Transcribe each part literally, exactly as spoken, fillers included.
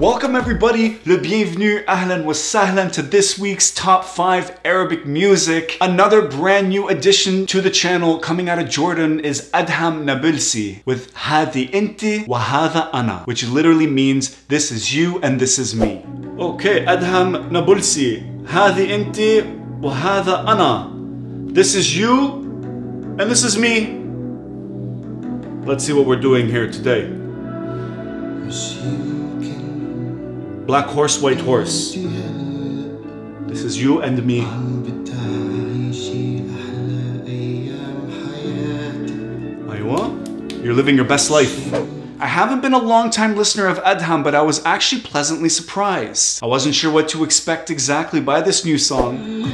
Welcome everybody, le bienvenue, ahlan wa sahlan, to this week's top five Arabic music. Another brand new addition to the channel coming out of Jordan is Adham Nabulsi with Hathi Ente W Hatha Ana, which literally means this is you and this is me. Okay, Adham Nabulsi, Hathi Ente W Hatha Ana. This is you and this is me. Let's see what we're doing here today. Black horse, white horse. This is you and me. Aywa, you're living your best life. I haven't been a long-time listener of Adham, but I was actually pleasantly surprised. I wasn't sure what to expect exactly by this new song.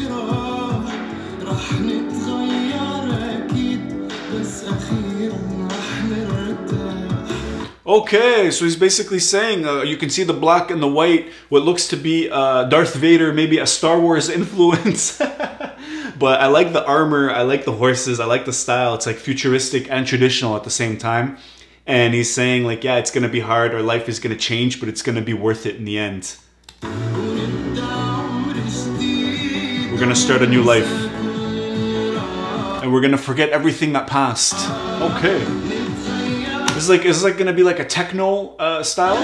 Okay, so he's basically saying uh, you can see the black and the white, what looks to be uh, Darth Vader, maybe a Star Wars influence. But I like the armor, I like the horses, I like the style. It's like futuristic and traditional at the same time. And he's saying like, yeah, it's gonna be hard, our life is gonna change, but it's gonna be worth it in the end. We're gonna start a new life. And we're gonna forget everything that passed. Okay. Is like is this like gonna be like a techno uh, style?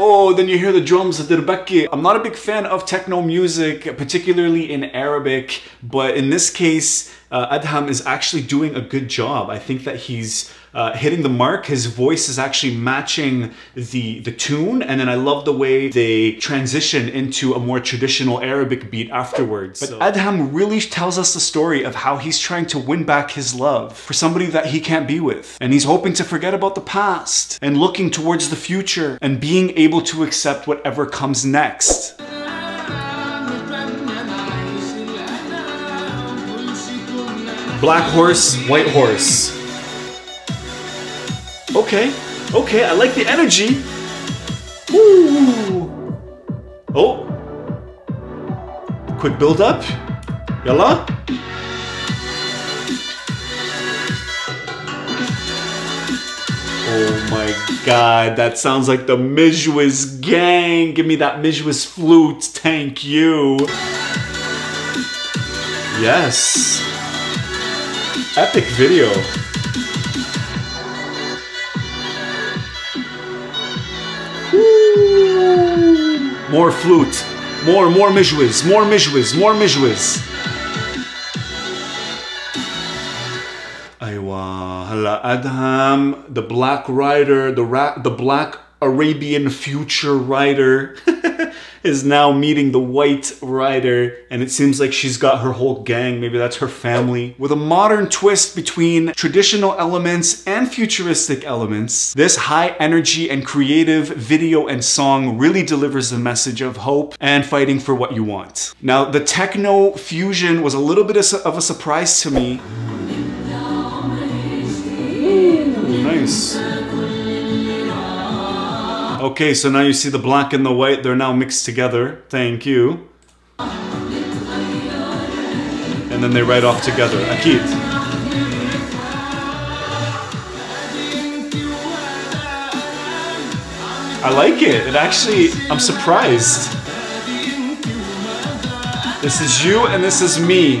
Oh, then you hear the drums, the darbuka. I'm not a big fan of techno music, particularly in Arabic, but in this case, Uh, Adham is actually doing a good job. I think that he's uh, hitting the mark. His voice is actually matching the, the tune, and then I love the way they transition into a more traditional Arabic beat afterwards. But so, Adham really tells us the story of how he's trying to win back his love for somebody that he can't be with. And he's hoping to forget about the past and looking towards the future and being able to accept whatever comes next. Black horse, white horse. Okay, okay, I like the energy. Woo! Oh. Quick build up. Yalla. Oh my god, that sounds like the Mijwiz gang. Give me that Mijwiz flute, thank you. Yes. Epic video. Woo. More flute. More, more Mijwiz. More Mijwiz. More Mijwiz. Aywa. Hala Adham, the black rider, the ra the black Arabian future rider is now meeting the white rider, and it seems like she's got her whole gang, maybe that's her family. With a modern twist between traditional elements and futuristic elements, this high energy and creative video and song really delivers the message of hope and fighting for what you want. Now, the techno fusion was a little bit of a surprise to me. Ooh, nice. Okay, so now you see the black and the white, they're now mixed together. Thank you. And then they ride off together. Akid. I like it. It actually, I'm surprised. This is you and this is me.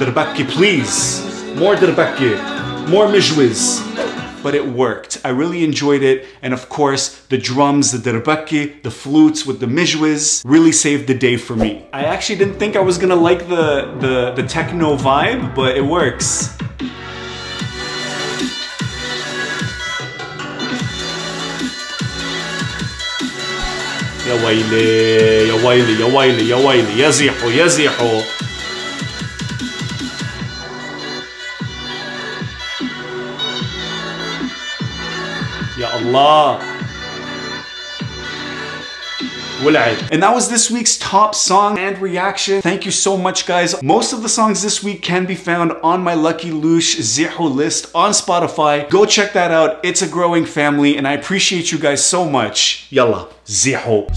Darbaki, please. More darbaki. More Mijwiz. But it worked. I really enjoyed it. And of course, the drums, the darbuka, the flutes with the Mijwiz really saved the day for me. I actually didn't think I was gonna like the, the, the techno vibe, but it works. Ya waili, ya waili, ya waili, ya waili, ya zihu, ya zihu. Ya Allah. And that was this week's top song and reaction. Thank you so much, guys. Most of the songs this week can be found on my Lucky Loush Zihu list on Spotify. Go check that out. It's a growing family and I appreciate you guys so much. Yalla, Zihu.